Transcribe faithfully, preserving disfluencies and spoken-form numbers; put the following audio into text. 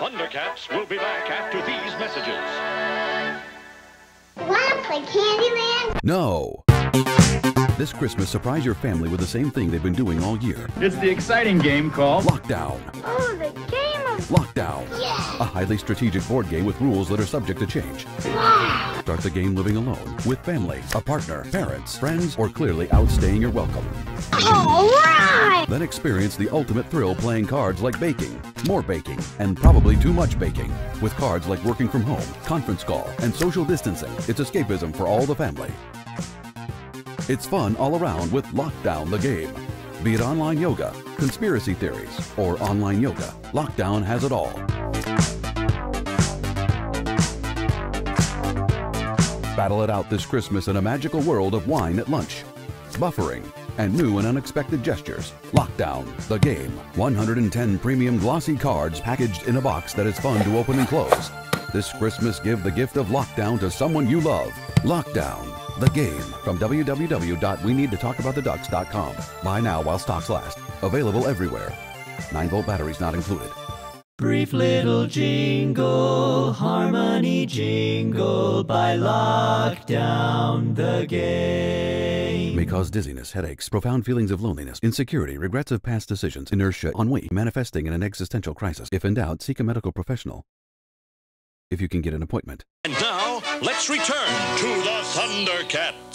Thundercats will be back after these messages. Wanna play Candyland? No. This Christmas, surprise your family with the same thing they've been doing all year. It's the exciting game called Lockdown. Oh, the game of Lockdown. Yeah. A highly strategic board game with rules that are subject to change. Wow. Start the game living alone, with family, a partner, parents, friends, or clearly outstaying your welcome. All right. Then experience the ultimate thrill playing cards like baking, more baking, and probably too much baking. With cards like working from home, conference call, and social distancing, it's escapism for all the family. It's fun all around with Lockdown the game. Be it online yoga, conspiracy theories, or online yoga, Lockdown has it all. Battle it out this Christmas in a magical world of wine at lunch, buffering, and new and unexpected gestures. Lockdown the game. one hundred ten premium glossy cards packaged in a box that is fun to open and close. This Christmas, give the gift of Lockdown to someone you love. Lockdown the game from w w w dot we need to talk about the ducks dot com. Buy now while stocks last. Available everywhere. nine volt batteries not included. Brief little jingle, harmony jingle by Lockdown the game. May cause dizziness, headaches, profound feelings of loneliness, insecurity, regrets of past decisions, inertia, ennui, manifesting in an existential crisis. If in doubt, seek a medical professional if you can get an appointment. And now, let's return to the Thundercats.